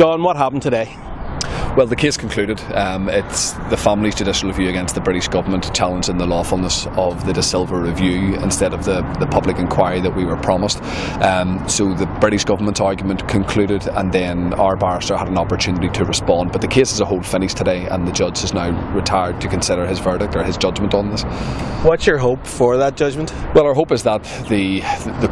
John, what happened today? Well, the case concluded. It's the family's judicial review against the British government challenging the lawfulness of the De Silva review instead of the public inquiry that we were promised. So the British government's argument concluded, and then our barrister had an opportunity to respond. But the case as a whole finished today, and the judge is now retired to consider his verdict or his judgment on this. What's your hope for that judgment? Well, our hope is that the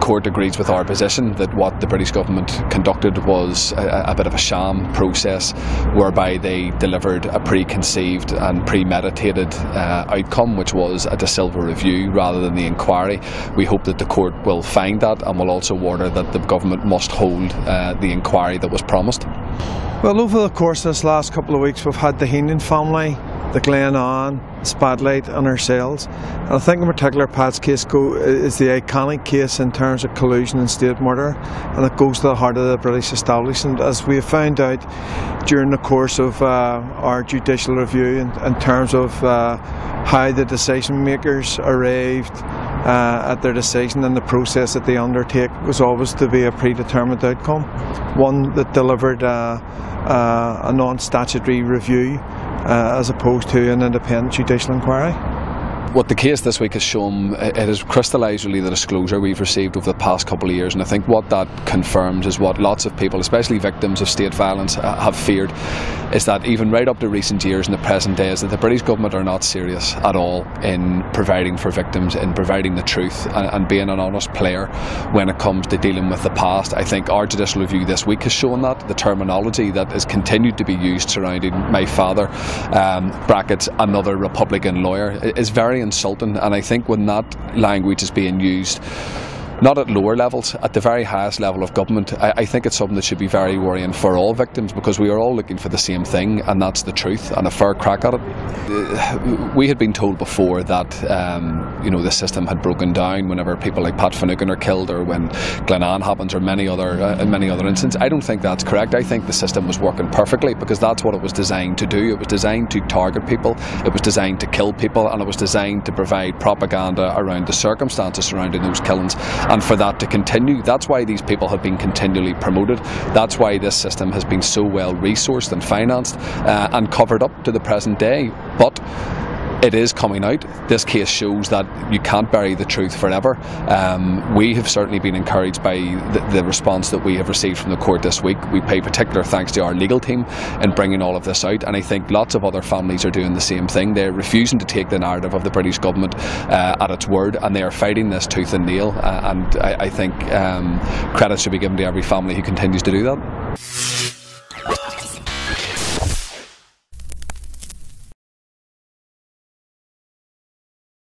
court agrees with our position that what the British government conducted was a bit of a sham process whereby they delivered a preconceived and premeditated outcome, which was a De Silva review rather than the inquiry. We hope that the court will find that and will also order that the government must hold the inquiry that was promised. Well, over the course of this last couple of weeks, we've had the Heenan family, the Glenanne, Spotlight and ourselves, and I think in particular Pat's case is the iconic case in terms of collusion and state murder, and it goes to the heart of the British establishment, as we have found out during the course of our judicial review in terms of how the decision makers arrived at their decision, and the process that they undertake was always to be a predetermined outcome, one that delivered a non-statutory review as opposed to an independent judicial inquiry. What the case this week has shown, it has crystallised really the disclosure we've received over the past couple of years, and I think what that confirms is what lots of people, especially victims of state violence, have feared, is that even right up to recent years and the present day is that the British government are not serious at all in providing for victims, in providing the truth and being an honest player when it comes to dealing with the past. I think our judicial review this week has shown that the terminology that has continued to be used surrounding my father, brackets, another Republican lawyer, is very insulting, and I think when that language is being used, not at lower levels, at the very highest level of government, I think it's something that should be very worrying for all victims, because we are all looking for the same thing, and that's the truth and a fair crack at it. We had been told before that you know, the system had broken down whenever people like Pat Finucane are killed, or when Glenanne happens, or many other instances. I don't think that's correct. I think the system was working perfectly, because that's what it was designed to do. It was designed to target people, it was designed to kill people, and it was designed to provide propaganda around the circumstances surrounding those killings. And for that to continue, that's why these people have been continually promoted. That's why this system has been so well resourced and financed and covered up to the present day. But it is coming out. This case shows that you can't bury the truth forever. We have certainly been encouraged by the response that we have received from the court this week. We pay particular thanks to our legal team in bringing all of this out, and I think lots of other families are doing the same thing. They're refusing to take the narrative of the British government at its word, and they are fighting this tooth and nail, and I think credit should be given to every family who continues to do that.